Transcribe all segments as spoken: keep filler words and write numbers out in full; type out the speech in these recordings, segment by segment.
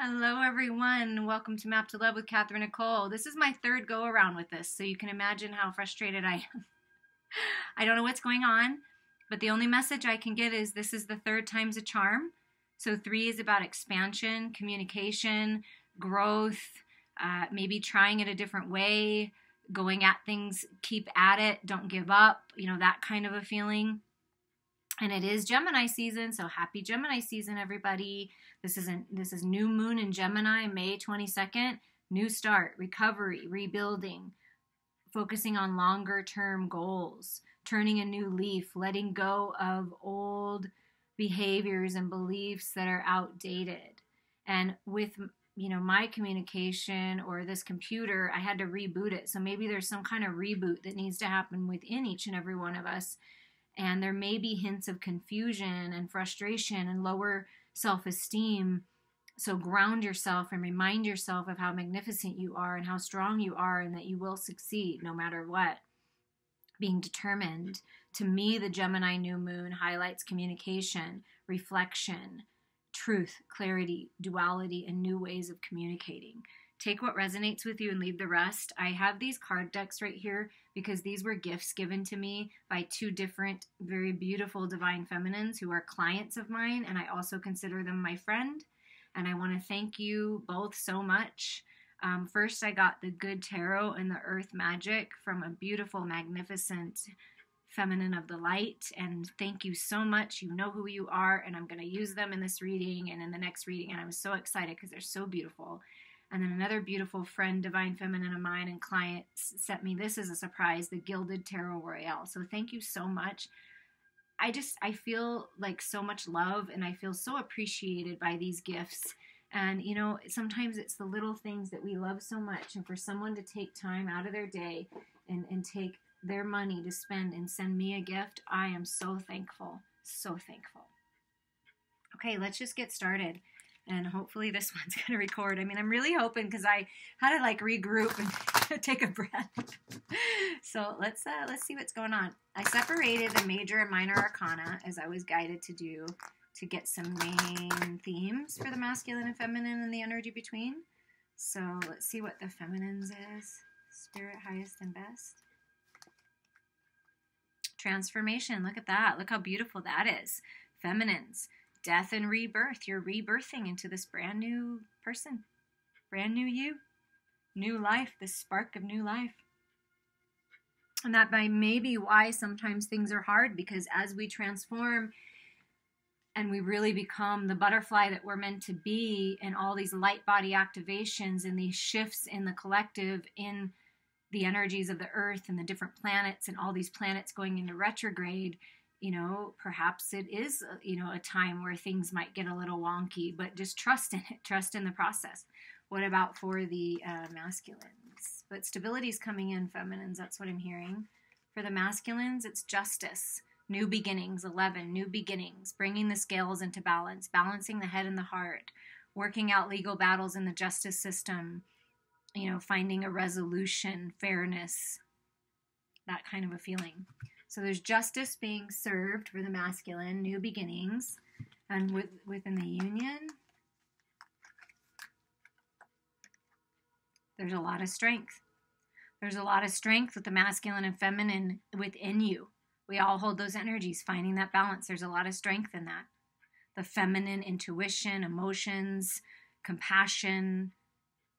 Hello everyone, welcome to Map to Love with Katherine Nicole. This is my third go around with this, so you can imagine how frustrated I am. I don't know what's going on, but the only message I can get is this is the third time's a charm. So three is about expansion, communication, growth, uh, maybe trying it a different way, going at things, keep at it, don't give up, you know, that kind of a feeling. And it is Gemini season, so happy Gemini season, everybody. This is, an, this is new moon in Gemini, May twenty-second. New start, recovery, rebuilding, focusing on longer-term goals, turning a new leaf, letting go of old behaviors and beliefs that are outdated. And with, you know, my communication or this computer, I had to reboot it. So maybe there's some kind of reboot that needs to happen within each and every one of us. And there may be hints of confusion and frustration and lower self-esteem. So ground yourself and remind yourself of how magnificent you are and how strong you are and that you will succeed no matter what. Being determined. To me, the Gemini new moon highlights communication, reflection, truth, clarity, duality, and new ways of communicating. Take what resonates with you and leave the rest. I have these card decks right here because these were gifts given to me by two different very beautiful divine feminines who are clients of mine, and I also consider them my friend. And I want to thank you both so much. Um, first, I got the Good Tarot and the Earth Magic from a beautiful, magnificent feminine of the light. And thank you so much. You know who you are, and I'm going to use them in this reading and in the next reading. And I'm so excited because they're so beautiful. And then another beautiful friend, divine feminine of mine and client, sent me this as a surprise, the Gilded Tarot Royale. So thank you so much. I just, I feel like so much love and I feel so appreciated by these gifts. And, you know, sometimes it's the little things that we love so much. And for someone to take time out of their day and, and take their money to spend and send me a gift, I am so thankful, so thankful. Okay, let's just get started. And hopefully this one's going to record. I mean, I'm really hoping because I had to like regroup and take a breath. So let's uh, let's see what's going on. I separated the major and minor arcana as I was guided to do to get some main themes for the masculine and feminine and the energy between. So let's see what the feminines is. Spirit, highest and best. Transformation. Look at that. Look how beautiful that is. Feminines. Death and rebirth. You're rebirthing into this brand new person, brand new you, new life, the spark of new life. And that may be why sometimes things are hard, because as we transform and we really become the butterfly that we're meant to be, and all these light body activations and these shifts in the collective, in the energies of the earth and the different planets and all these planets going into retrograde, you know, perhaps it is, you know, a time where things might get a little wonky, but just trust in it. Trust in the process. What about for the uh, masculines? But stability is coming in, feminines. That's what I'm hearing. For the masculines, it's justice. New beginnings, eleven, new beginnings. Bringing the scales into balance. Balancing the head and the heart. Working out legal battles in the justice system. You know, finding a resolution, fairness. That kind of a feeling. So there's justice being served for the masculine, new beginnings, and with, within the union, there's a lot of strength. There's a lot of strength with the masculine and feminine within you. We all hold those energies, finding that balance. There's a lot of strength in that. The feminine intuition, emotions, compassion,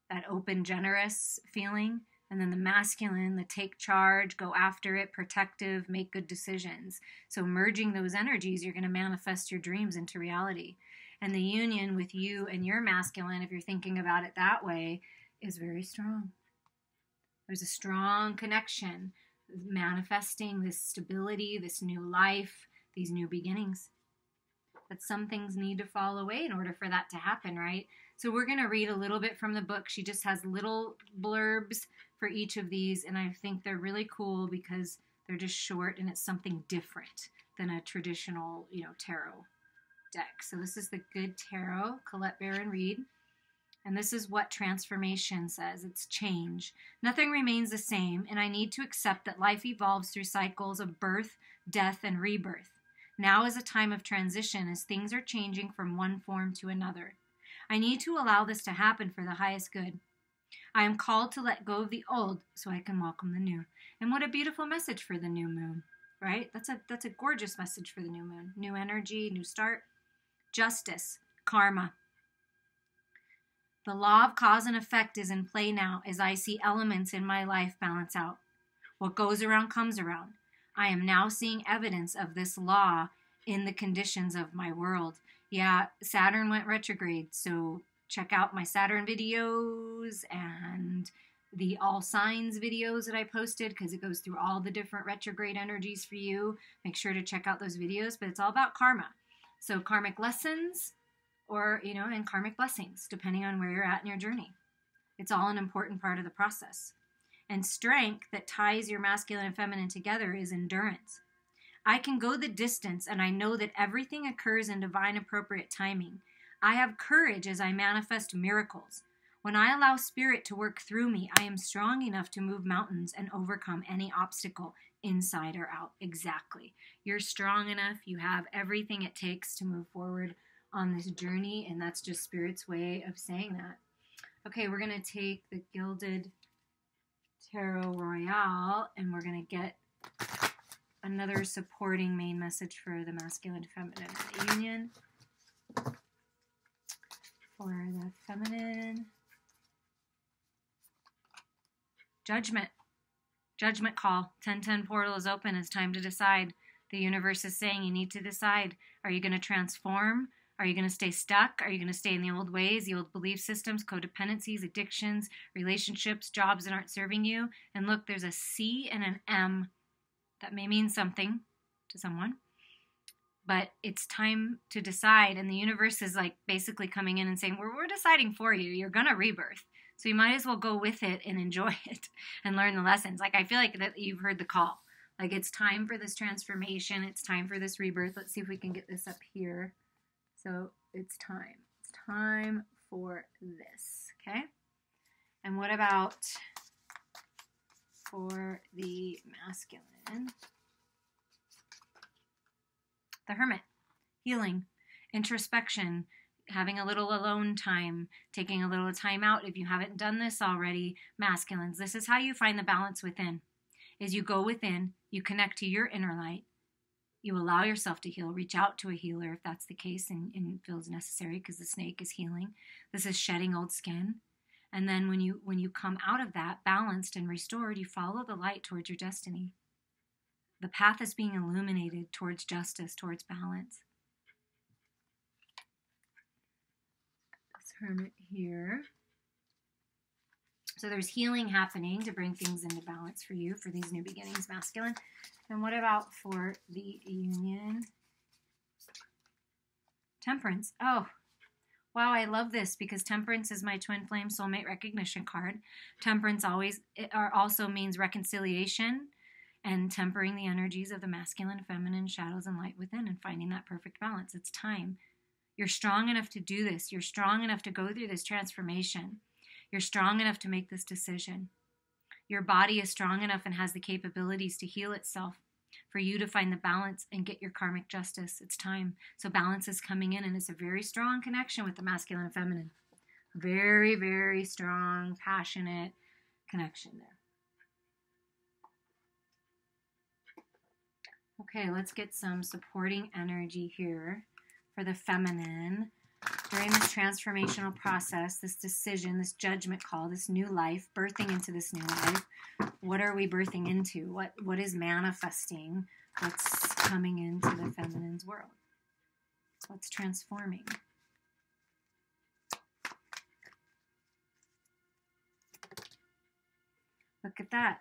that open, generous feeling. And then the masculine, the take charge, go after it, protective, make good decisions. So merging those energies, you're going to manifest your dreams into reality. And the union with you and your masculine, if you're thinking about it that way, is very strong. There's a strong connection, manifesting this stability, this new life, these new beginnings. But some things need to fall away in order for that to happen, right? So we're going to read a little bit from the book. She just has little blurbs for each of these, and I think they're really cool because they're just short and it's something different than a traditional, you know, tarot deck. So this is the Good Tarot, Colette Baron Reid, and this is what transformation says. It's change. Nothing remains the same, and I need to accept that life evolves through cycles of birth, death, and rebirth. Now is a time of transition as things are changing from one form to another. I need to allow this to happen for the highest good. I am called to let go of the old so I can welcome the new. And what a beautiful message for the new moon, right? That's a, that's a gorgeous message for the new moon. New energy, new start, justice, karma. The law of cause and effect is in play now as I see elements in my life balance out. What goes around comes around. I am now seeing evidence of this law in the conditions of my world. Yeah, Saturn went retrograde, so check out my Saturn videos and the all signs videos that I posted, because it goes through all the different retrograde energies for you. Make sure to check out those videos, but it's all about karma. So karmic lessons or, you know, and karmic blessings, depending on where you're at in your journey. It's all an important part of the process. And strength that ties your masculine and feminine together is endurance. I can go the distance, and I know that everything occurs in divine appropriate timing. I have courage as I manifest miracles. When I allow spirit to work through me, I am strong enough to move mountains and overcome any obstacle, inside or out. Exactly. You're strong enough. You have everything it takes to move forward on this journey, and that's just spirit's way of saying that. Okay, we're going to take the Gilded Tarot Royale, and we're going to get another supporting main message for the masculine feminine union. For the feminine, judgment. Judgment call. ten ten portal is open. It's time to decide. The universe is saying you need to decide. Are you going to transform? Are you going to stay stuck? Are you going to stay in the old ways, the old belief systems, codependencies, addictions, relationships, jobs that aren't serving you? And look, there's a C and an M. That may mean something to someone, but it's time to decide. And the universe is like basically coming in and saying, well, we're deciding for you. You're going to rebirth. So you might as well go with it and enjoy it and learn the lessons. Like, I feel like that you've heard the call. Like, it's time for this transformation. It's time for this rebirth. Let's see if we can get this up here. So it's time. It's time for this, okay? And what about for the masculine? The Hermit. Healing. Introspection. Having a little alone time, taking a little time out. If you haven't done this already, masculines, this is how you find the balance within. Is you go within, you connect to your inner light, you allow yourself to heal, reach out to a healer if that's the case and, and feels necessary, because the snake is healing. This is shedding old skin. And then when you, when you come out of that balanced and restored, you follow the light towards your destiny. The path is being illuminated towards justice, towards balance. Hermit here. So there's healing happening to bring things into balance for you for these new beginnings, masculine. And what about for the union? Temperance. Oh, wow, I love this, because Temperance is my twin flame soulmate recognition card. Temperance always it also means reconciliation and tempering the energies of the masculine, feminine, shadows, and light within, and finding that perfect balance. It's time. You're strong enough to do this. You're strong enough to go through this transformation. You're strong enough to make this decision. Your body is strong enough and has the capabilities to heal itself for you to find the balance and get your karmic justice. It's time. So balance is coming in, and it's a very strong connection with the masculine and feminine. Very, very strong, passionate connection there. Okay, let's get some supporting energy here. For the feminine, during this transformational process, this decision, this judgment call, this new life, birthing into this new life, what are we birthing into? What, what is manifesting? What's coming into the feminine's world? What's transforming? Look at that.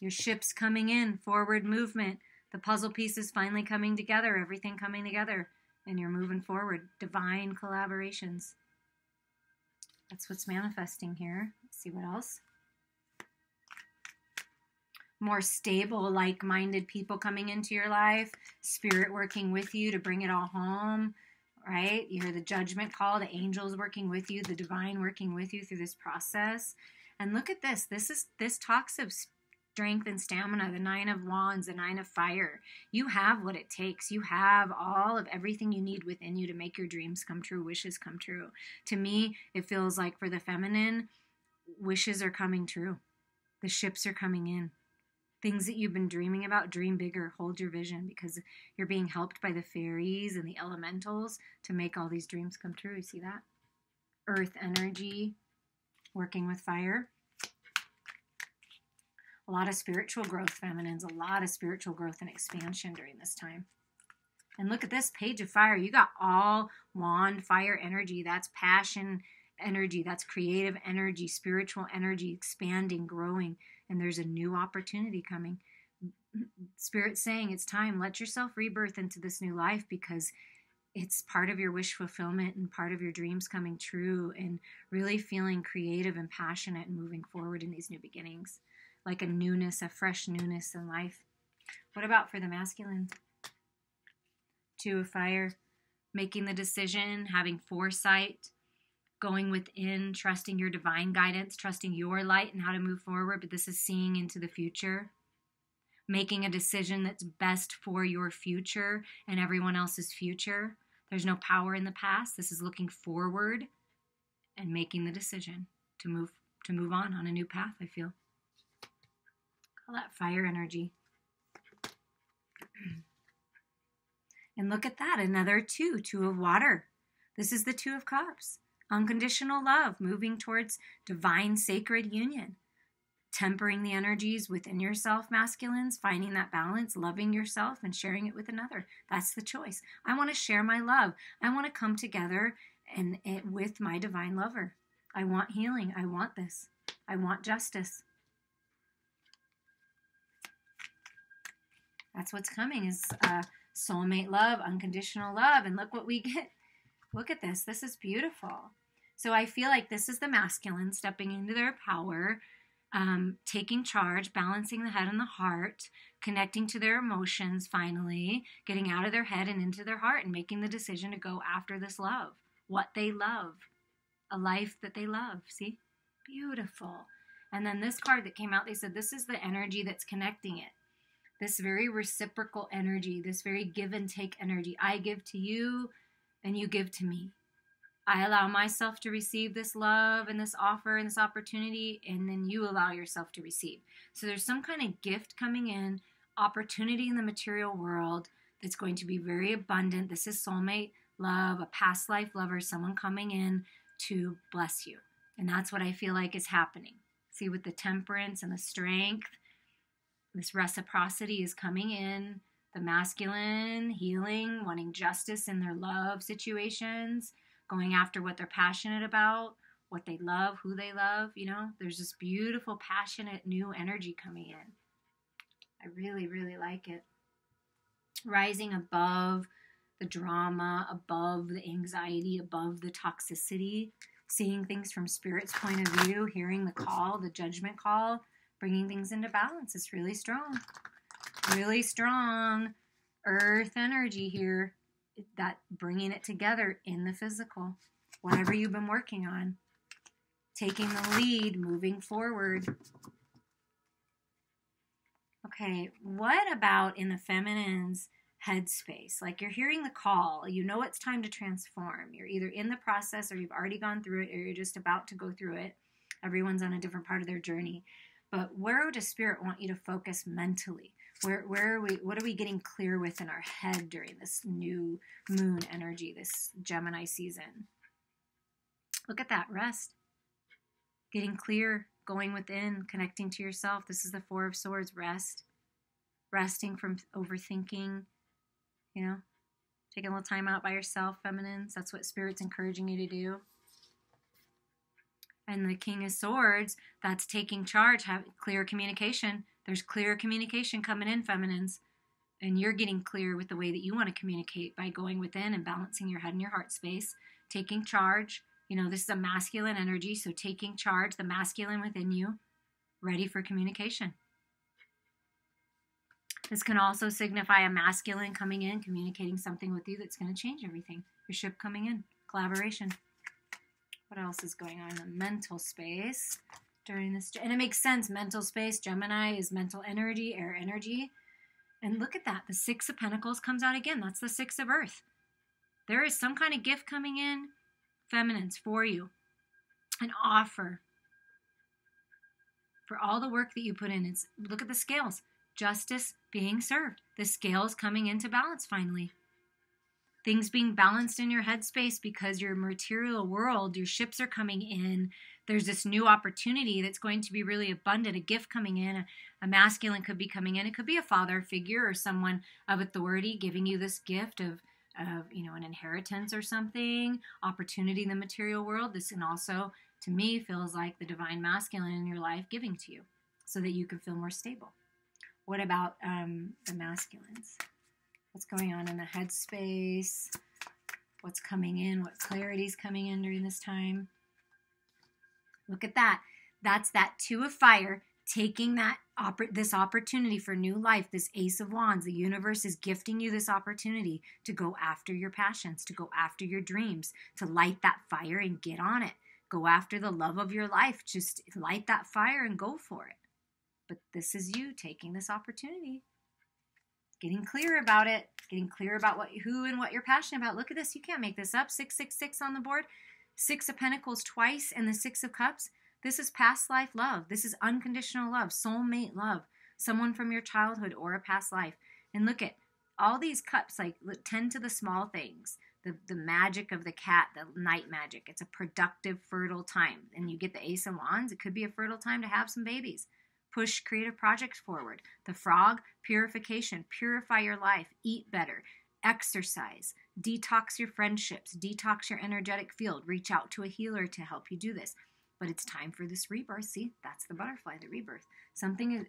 Your ship's coming in, forward movement. The puzzle pieces finally coming together, everything coming together. And you're moving forward. Divine collaborations. That's what's manifesting here. Let's see what else. More stable, like-minded people coming into your life. Spirit working with you to bring it all home, right? You hear the judgment call, the angels working with you, the divine working with you through this process. And look at this. This is, this talks of strength and stamina, the Nine of Wands, the Nine of Fire. You have what it takes. You have all of everything you need within you to make your dreams come true, wishes come true. To me, it feels like for the feminine, wishes are coming true. The ships are coming in. Things that you've been dreaming about, dream bigger, hold your vision, because you're being helped by the fairies and the elementals to make all these dreams come true. You see that? Earth energy, working with fire. A lot of spiritual growth, feminines, a lot of spiritual growth and expansion during this time. And look at this Page of Fire. You got all wand, fire energy. That's passion energy. That's creative energy, spiritual energy, expanding, growing. And there's a new opportunity coming. Spirit saying it's time. Let yourself rebirth into this new life, because it's part of your wish fulfillment and part of your dreams coming true, and really feeling creative and passionate and moving forward in these new beginnings. Like a newness, a fresh newness in life. What about for the masculine? Two of Fire. Making the decision, having foresight, going within, trusting your divine guidance, trusting your light and how to move forward. But this is seeing into the future. Making a decision that's best for your future and everyone else's future. There's no power in the past. This is looking forward and making the decision to move to move on on a new path, I feel. Call that fire energy. And look at that, another two, two of water. This is the Two of Cups. Unconditional love, moving towards divine sacred union. Tempering the energies within yourself, masculines, finding that balance, loving yourself and sharing it with another. That's the choice. I want to share my love. I want to come together and it, with my divine lover. I want healing. I want this. I want justice. That's what's coming, is uh, soulmate love, unconditional love. And look what we get. Look at this. This is beautiful. So I feel like this is the masculine stepping into their power, um, taking charge, balancing the head and the heart, connecting to their emotions finally, getting out of their head and into their heart and making the decision to go after this love, what they love, a life that they love. See? Beautiful. And then this card that came out, they said this is the energy that's connecting it. This very reciprocal energy, this very give and take energy. I give to you and you give to me. I allow myself to receive this love and this offer and this opportunity, and then you allow yourself to receive. So there's some kind of gift coming in, opportunity in the material world that's going to be very abundant. This is soulmate love, a past life lover, someone coming in to bless you. And that's what I feel like is happening. See, with the temperance and the strength, this reciprocity is coming in, the masculine, healing, wanting justice in their love situations, going after what they're passionate about, what they love, who they love, you know. There's this beautiful, passionate, new energy coming in. I really, really like it. Rising above the drama, above the anxiety, above the toxicity, seeing things from Spirit's point of view, hearing the call, the judgment call, bringing things into balance. It's really strong. Really strong earth energy here. That bringing it together in the physical. Whatever you've been working on. Taking the lead, moving forward. Okay, what about in the feminine's headspace? Like, you're hearing the call. You know it's time to transform. You're either in the process or you've already gone through it or you're just about to go through it. Everyone's on a different part of their journey. But where does Spirit want you to focus mentally? Where, where are we, what are we getting clear with in our head during this new moon energy, this Gemini season? Look at that, rest. Getting clear, going within, connecting to yourself. This is the Four of Swords, rest. Resting from overthinking, you know, taking a little time out by yourself, feminines. That's what Spirit's encouraging you to do. And the King of Swords, that's taking charge, have clear communication. There's clear communication coming in, feminines. And you're getting clear with the way that you want to communicate by going within and balancing your head and your heart space. Taking charge. You know, this is a masculine energy, so taking charge, the masculine within you, ready for communication. This can also signify a masculine coming in, communicating something with you that's going to change everything. Your ship coming in, collaboration. What else is going on in the mental space? during this. And it makes sense. Mental space, Gemini is mental energy, air energy. And look at that. The Six of Pentacles comes out again. That's the Six of Earth. There is some kind of gift coming in, feminines, for you. An offer for all the work that you put in. It's, look at the scales. Justice being served. The scales coming into balance finally. Things being balanced in your headspace because your material world, your ships are coming in. There's this new opportunity that's going to be really abundant, a gift coming in. A masculine could be coming in. It could be a father figure or someone of authority giving you this gift of, of you know, an inheritance or something, opportunity in the material world. This can also, to me, feels like the divine masculine in your life giving to you so that you can feel more stable. What about um, the masculines? What's going on in the headspace? What's coming in? What clarity is coming in during this time? Look at that. That's that Two of Fire taking that oppor- this opportunity for new life, this Ace of Wands. The universe is gifting you this opportunity to go after your passions, to go after your dreams, to light that fire and get on it. Go after the love of your life. Just light that fire and go for it. But this is you taking this opportunity. Getting clear about it, getting clear about what, who and what you're passionate about. Look at this. You can't make this up. six six six on the board. Six of Pentacles twice and the Six of Cups. This is past life love. This is unconditional love, soulmate love, someone from your childhood or a past life. And look at all these cups, like tend to the small things, the, the magic of the cat, the night magic. It's a productive, fertile time. And you get the Ace of Wands. It could be a fertile time to have some babies. Push creative projects forward. The Frog, purification. Purify your life. Eat better. Exercise. Detox your friendships. Detox your energetic field. Reach out to a healer to help you do this. But it's time for this rebirth. See, that's the butterfly, the rebirth. Something,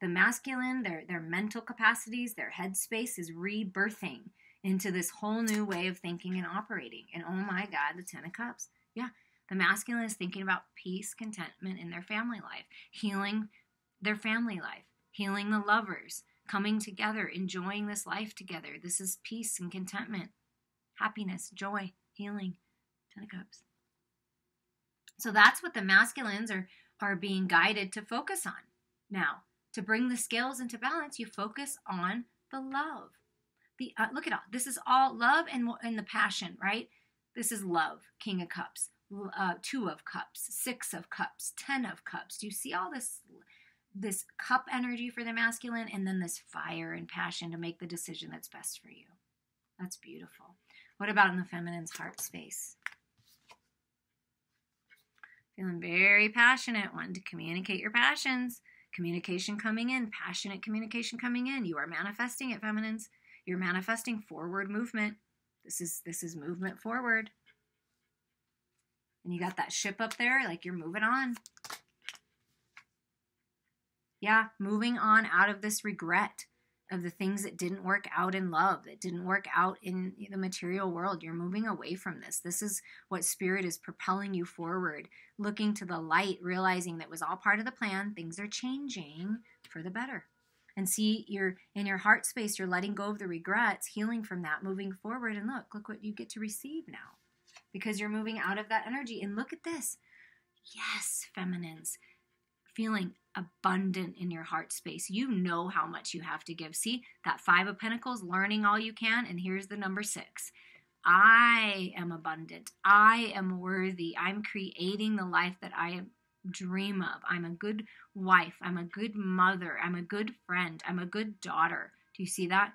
the masculine, their, their mental capacities, their headspace is rebirthing into this whole new way of thinking and operating. And oh my God, the Ten of Cups. Yeah, the masculine is thinking about peace, contentment in their family life, healing their family life, healing the lovers, coming together, enjoying this life together. This is peace and contentment, happiness, joy, healing, Ten of Cups. So that's what the masculines are, are being guided to focus on. Now, to bring the scales into balance, you focus on the love. The uh, look at all, this is all love and, and the passion, right? This is love, King of Cups, uh, Two of Cups, Six of Cups, Ten of Cups. Do you see all this? This cup energy for the masculine, and then this fire and passion to make the decision that's best for you. That's beautiful. What about in the feminine's heart space? Feeling very passionate, wanting to communicate your passions. Communication coming in, passionate communication coming in. You are manifesting it, feminines. You're manifesting forward movement. This is, this is movement forward. And you got that ship up there, like you're moving on. Yeah, moving on out of this regret of the things that didn't work out in love, that didn't work out in the material world. You're moving away from this. This is what spirit is propelling you forward, looking to the light, realizing that was all part of the plan. Things are changing for the better. And see, you're in your heart space, you're letting go of the regrets, healing from that, moving forward. And look, look what you get to receive now because you're moving out of that energy. And look at this. Yes, feminines. Feeling abundant in your heart space. You know how much you have to give. See, that Five of Pentacles, learning all you can, and here's the number six. I am abundant. I am worthy. I'm creating the life that I dream of. I'm a good wife. I'm a good mother. I'm a good friend. I'm a good daughter. Do you see that?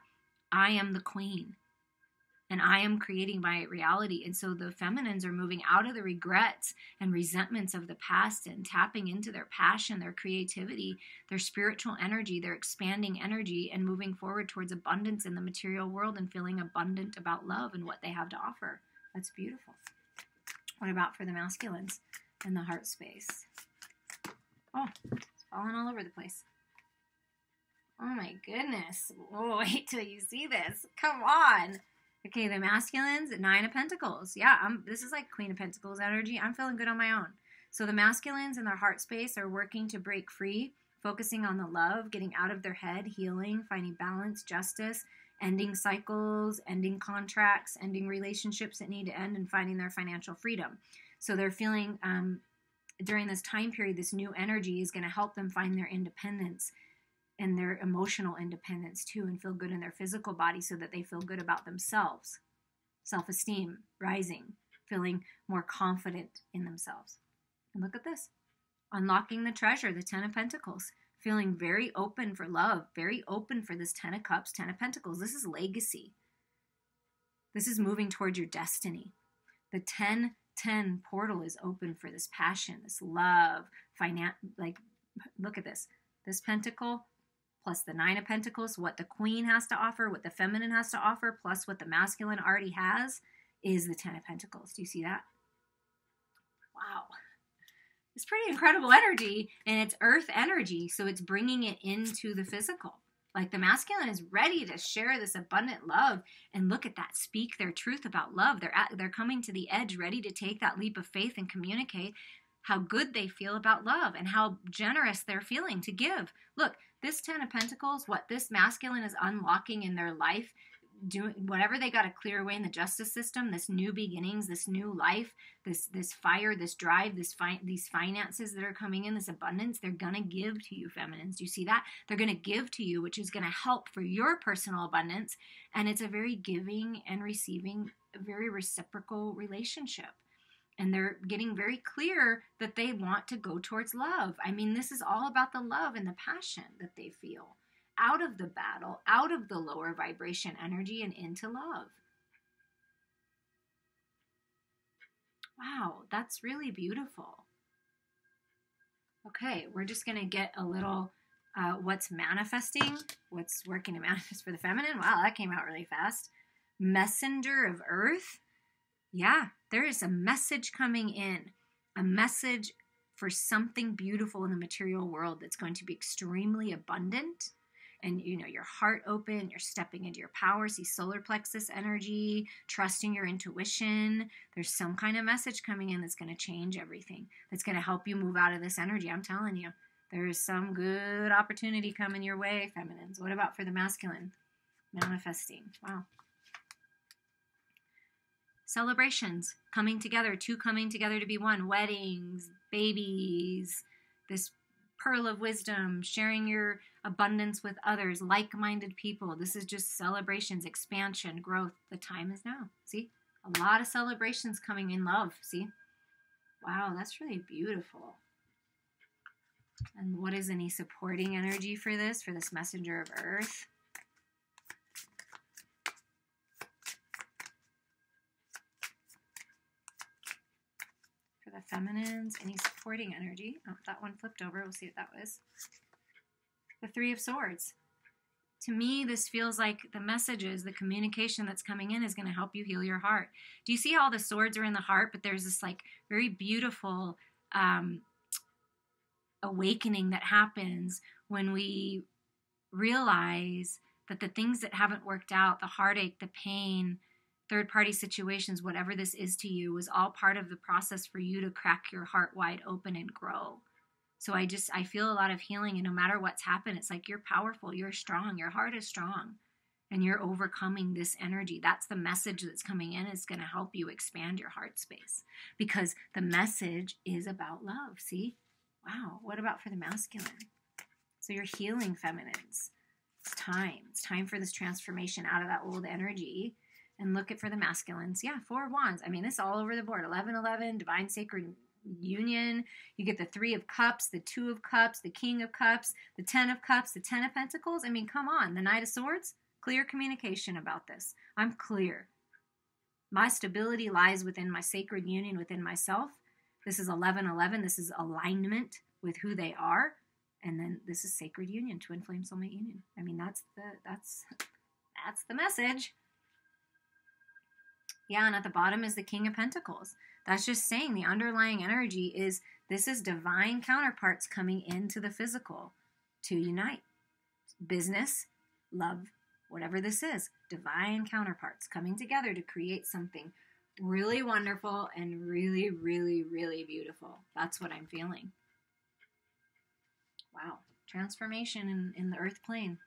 I am the queen, and I am creating my reality. And so the feminines are moving out of the regrets and resentments of the past and tapping into their passion, their creativity, their spiritual energy, their expanding energy, and moving forward towards abundance in the material world and feeling abundant about love and what they have to offer. That's beautiful. What about for the masculines in the heart space? Oh, it's falling all over the place. Oh my goodness. Oh, wait till you see this. Come on. Okay, the masculines, Nine of Pentacles. Yeah, I'm, this is like Queen of Pentacles energy. I'm feeling good on my own. So the masculines in their heart space are working to break free, focusing on the love, getting out of their head, healing, finding balance, justice, ending cycles, ending contracts, ending relationships that need to end, and finding their financial freedom. So they're feeling um, during this time period, this new energy is going to help them find their independence and their emotional independence too, and feel good in their physical body so that they feel good about themselves. Self-esteem rising, feeling more confident in themselves. And look at this. Unlocking the treasure, the Ten of Pentacles. Feeling very open for love, very open for this Ten of Cups, Ten of Pentacles. This is legacy. This is moving towards your destiny. The ten ten portal is open for this passion, this love, finance. Like, look at this. This pentacle plus the Nine of Pentacles, what the Queen has to offer, what the feminine has to offer, plus what the masculine already has, is the Ten of Pentacles. Do you see that? Wow. It's pretty incredible energy, and it's earth energy, so it's bringing it into the physical. Like, the masculine is ready to share this abundant love, and look at that, speak their truth about love. They're at, they're coming to the edge, ready to take that leap of faith and communicate how good they feel about love and how generous they're feeling to give. Look, this Ten of Pentacles, what this masculine is unlocking in their life, doing whatever they got to clear away in the justice system, this new beginnings, this new life, this this fire, this drive, this fi these finances that are coming in, this abundance, they're going to give to you, feminines. Do you see that? They're going to give to you, which is going to help for your personal abundance. And it's a very giving and receiving, a very reciprocal relationship. And they're getting very clear that they want to go towards love. I mean, this is all about the love and the passion that they feel. Out of the battle, out of the lower vibration energy and into love. Wow, that's really beautiful. Okay, we're just going to get a little uh, what's manifesting, what's working to manifest for the feminine. Wow, that came out really fast. Messenger of Earth. Yeah, there is a message coming in, a message for something beautiful in the material world that's going to be extremely abundant. And, you know, your heart open, you're stepping into your power, see solar plexus energy, trusting your intuition. There's some kind of message coming in that's going to change everything, that's going to help you move out of this energy. I'm telling you, there is some good opportunity coming your way, feminines. What about for the masculine? Manifesting. Wow. Celebrations, coming together, two coming together to be one, weddings, babies, this pearl of wisdom, sharing your abundance with others, like-minded people. This is just celebrations, expansion, growth. The time is now. See? A lot of celebrations coming in love. See? Wow, that's really beautiful. And what is any supporting energy for this, for this messenger of earth? For the feminines, any supporting energy? Oh, that one flipped over. We'll see what that was. The Three of Swords. To me, this feels like the messages, the communication that's coming in is going to help you heal your heart. Do you see how all the swords are in the heart, but there's this like very beautiful um, awakening that happens when we realize that the things that haven't worked out, the heartache, the pain, third-party situations, whatever this is to you, was all part of the process for you to crack your heart wide open and grow. So I just, I feel a lot of healing, and no matter what's happened, it's like you're powerful, you're strong, your heart is strong, and you're overcoming this energy. That's the message that's coming in, is going to help you expand your heart space, because the message is about love. See? Wow. What about for the masculine? So you're healing, feminines. It's time. It's time for this transformation out of that old energy. And look at for the masculines. Yeah, Four of Wands. I mean, it's all over the board. eleven eleven, divine sacred union. You get the Three of Cups, the Two of Cups, the King of Cups, the Ten of Cups, the Ten of Pentacles. I mean, come on. The Knight of Swords. Clear communication about this. I'm clear. My stability lies within my sacred union, within myself. This is eleven eleven. This is alignment with who they are. And then this is sacred union, twin flame soulmate union. I mean, that's the that's that's the message. Yeah, and at the bottom is the King of Pentacles. That's just saying the underlying energy is, this is divine counterparts coming into the physical to unite. Business, love, whatever this is, divine counterparts coming together to create something really wonderful and really, really, really beautiful. That's what I'm feeling. Wow. Transformation in, in the earth plane.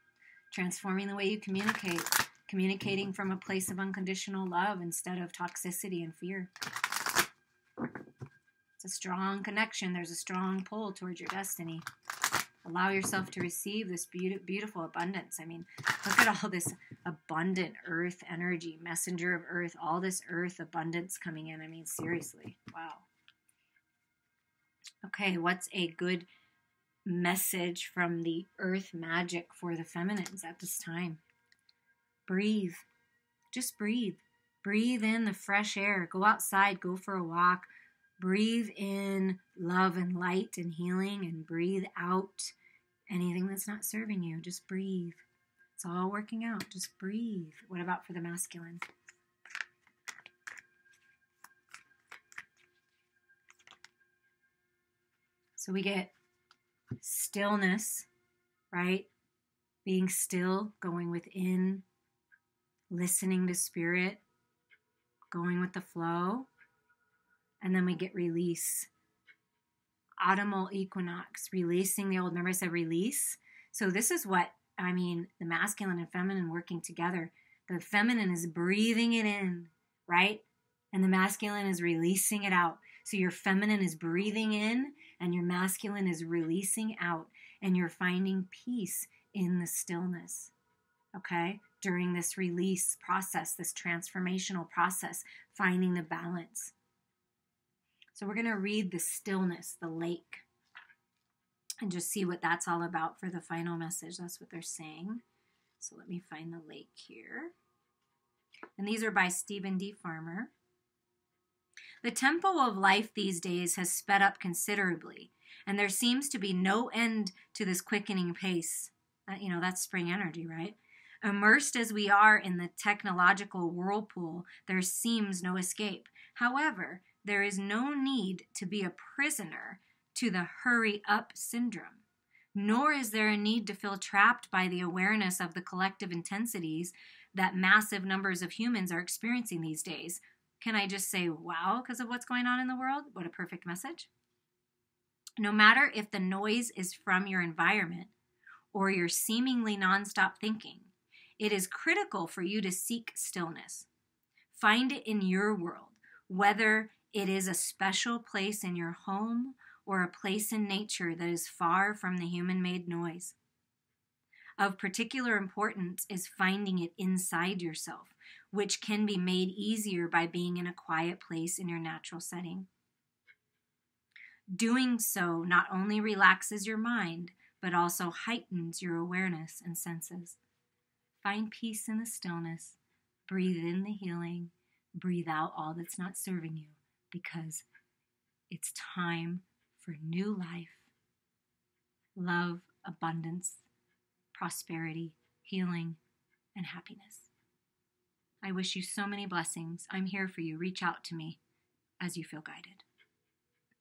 Transforming the way you communicate. Communicating from a place of unconditional love instead of toxicity and fear. It's a strong connection. There's a strong pull towards your destiny. Allow yourself to receive this beautiful abundance. I mean, look at all this abundant earth energy, messenger of earth, all this earth abundance coming in. I mean, seriously, wow. Okay, what's a good message from the earth magic for the feminines at this time? Breathe. Just breathe. Breathe in the fresh air. Go outside. Go for a walk. Breathe in love and light and healing, and breathe out anything that's not serving you. Just breathe. It's all working out. Just breathe. What about for the masculine? So we get stillness, right? Being still, going within, listening to spirit, going with the flow. And then we get release. Autumnal equinox, releasing the old. Remember I said release? So this is what, I mean, the masculine and feminine working together. The feminine is breathing it in, right? And the masculine is releasing it out. So your feminine is breathing in and your masculine is releasing out. And you're finding peace in the stillness, okay? During this release process, this transformational process, finding the balance. So we're going to read the stillness, the lake, and just see what that's all about for the final message. That's what they're saying. So let me find the lake here. And these are by Stephen D. Farmer. The tempo of life these days has sped up considerably, and there seems to be no end to this quickening pace. Uh, you know, that's spring energy, right? Immersed as we are in the technological whirlpool, there seems no escape. However, there is no need to be a prisoner to the hurry-up syndrome, nor is there a need to feel trapped by the awareness of the collective intensities that massive numbers of humans are experiencing these days. Can I just say, wow, because of what's going on in the world? What a perfect message. No matter if the noise is from your environment or your seemingly nonstop thinking, it is critical for you to seek stillness. Find it in your world, whether it is a special place in your home or a place in nature that is far from the human-made noise. Of particular importance is finding it inside yourself, which can be made easier by being in a quiet place in your natural setting. Doing so not only relaxes your mind, but also heightens your awareness and senses. Find peace in the stillness, breathe in the healing, breathe out all that's not serving you, because it's time for new life, love, abundance, prosperity, healing, and happiness. I wish you so many blessings. I'm here for you. Reach out to me as you feel guided.